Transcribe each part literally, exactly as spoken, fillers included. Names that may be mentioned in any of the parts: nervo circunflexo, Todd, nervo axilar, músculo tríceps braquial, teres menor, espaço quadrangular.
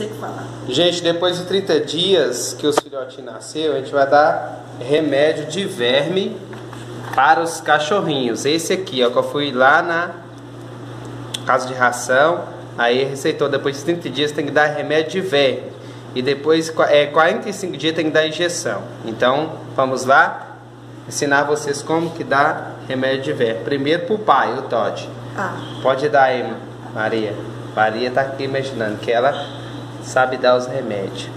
Você que fala. Gente, depois de trinta dias que os filhotinhos nasceram, a gente vai dar remédio de verme para os cachorrinhos. Esse aqui, ó, que eu fui lá na casa de ração, aí receitou, depois de trinta dias tem que dar remédio de verme. E depois, é, quarenta e cinco dias tem que dar injeção. Então, vamos lá ensinar vocês como que dá remédio de verme. Primeiro pro pai, o Todd. Ah. Pode dar aí, Maria. Maria tá aqui imaginando que ela sabe dar os remédios.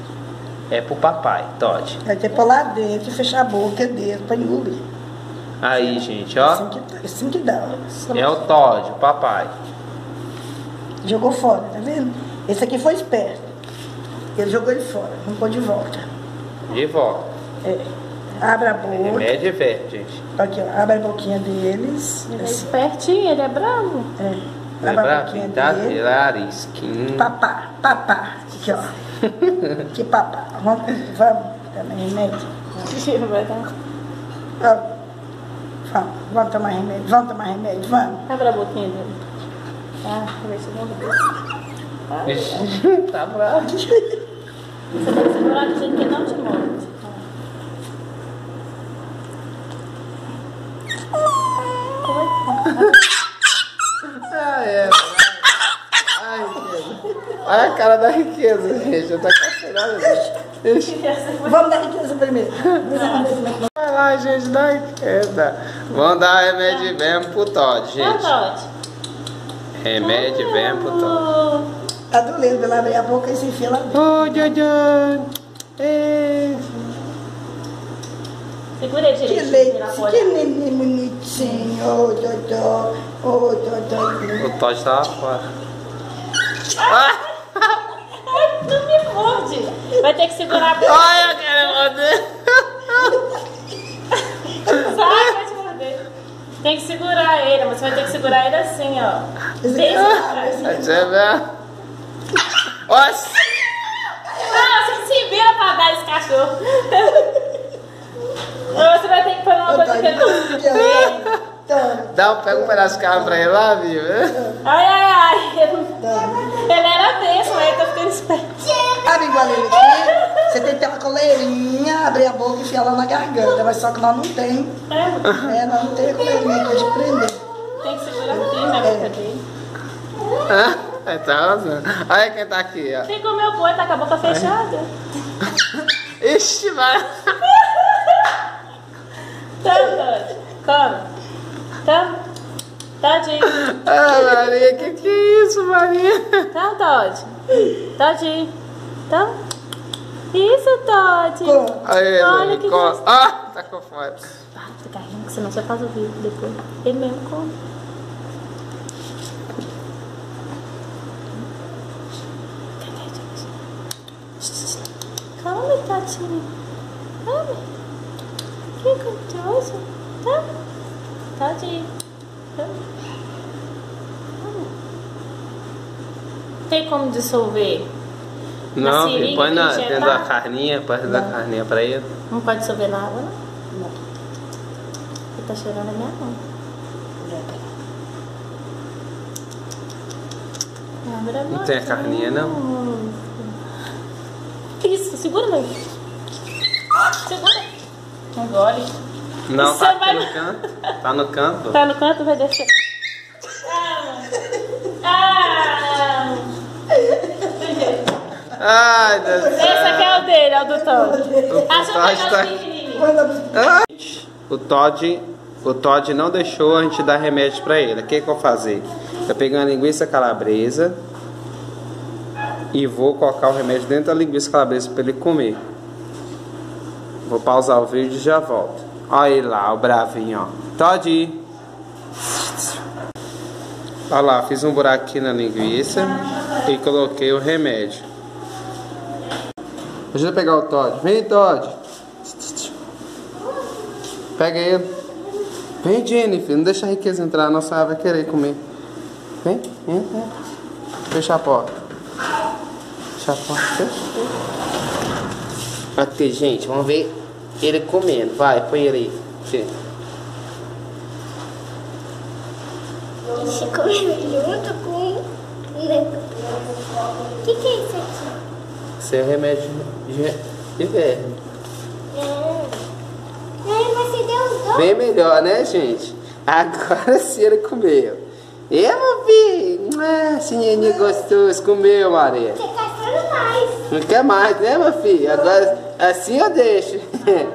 É pro papai, Todd. Vai ter pra lá dentro, fechar a boca, dedo, pra engolir. Aí, gente, ó. Assim que, assim que dá. Ó. É o Todd, o papai. Jogou fora, tá vendo? Esse aqui foi esperto. Ele jogou ele fora, não pôde de volta. De volta. É. Abre a boca. Remédio é verde, gente. Aqui, ó. Abre a boquinha deles. Ele é assim. Espertinho, ele é bravo. É. Ele é abre bravo, a boquinha tá dele. Larisquinho. Papá, papá. Aqui, ó. Que papá. Vamos, vamos. Também remédio. Vamos. Vamos, vamos tomar remédio. Vamos tomar remédio, vamos. Abre a boquinha dele. Ah, vai ser bom depois. Tá bravo. Você tem que segurar do jeito que não te morde. Ah, é. Ai, olha a cara da riqueza, gente. Eu tô acacerada, gente. Vamos dar riqueza primeiro. Vai lá, gente, dá riqueza. Vamos dar remédio de verme pro Todd, gente. Remédio de verme pro Todd. Tá doendo, ela abre a boca e se enfia lá dentro. Oh, Jojo! Segura direito. Que leitinho, que neném bonitinho. Oh, Jojo! Oh, Jojo! O Todd tá lá fora. Ah! Tu me morde! Vai ter que segurar a boca. Ai, eu quero morder! Sai, vai te morder. Tem que segurar ele, mas você vai ter que segurar ele assim, ó. Desde atrás. Nossa! Não, você se vira pra dar esse cachorro. Você vai ter que pôr uma coisa que dá um, pega um pedaço de carro pra ele lá, viu? Ai, ai, ai. Ele, ele era desse, mas eu tô ficando esperto. Abre igual ele aqui. Você tem que ter uma coleirinha, abrir a boca e enfiar ela na garganta. Mas só que nós não tem. É? É, nós não tem a coleirinha aqui de prender. Tem que segurar aqui na boca dele. Ah? É, tá olha quem tá aqui, ó. Quem comeu o boi tá com a boca fechada. Ixi, vai. Tadinho, come. Tá, Tadinho. Ah, Maria, que que é isso, Maria? Tá, Todd. Tadinho. Tá. Isso, Todd. Aí, olha que come. Ah, tá com fome. Vai, fica rindo, senão você faz o vídeo depois. Ele mesmo come. Come, Tatinho. Come. Que gostoso. Tá? Tadinho. Come. Tem como dissolver? Não, filho, põe na, dentro da carninha, parte da carninha pra ele. Não pode dissolver na água, não? Não. Ele tá cheirando a minha mão. Não, não tem a carninha, não? Isso, segura daí. Segura. Engole. Não, isso tá vai... no canto. Tá no canto. Tá no canto, vai descer. Ah! Ah! Ai, Deus. Esse aqui é o dele, é o do Todd. Acha que o Todd, o Todd não deixou a gente dar remédio pra ele. O que que eu vou fazer? Eu peguei uma linguiça calabresa. E vou colocar o remédio dentro da linguiça calabresa para ele comer. Vou pausar o vídeo e já volto. Olha ele lá, o bravinho, ó. Todd! Olha lá, fiz um buraco aqui na linguiça e coloquei o remédio. Deixa eu pegar o Todd. Vem, Todd! Pega ele. Vem, Jennifer. Não deixa a riqueza entrar, a nossa ave vai querer comer. Vem, entra. Fecha a porta. Aqui, gente, vamos ver ele comendo. Vai, põe ele aí. Esse comendo junto com. O que que é isso aqui? Isso é remédio de verme. É. É, você deu os dois. Bem melhor, né, gente? Agora a senhora comeu. Eu vi. Ah, sininho gostoso. Comeu, Maria. Você tá falando mais. Não quer mais, né, minha filha? Agora assim eu deixo.